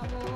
Bravo.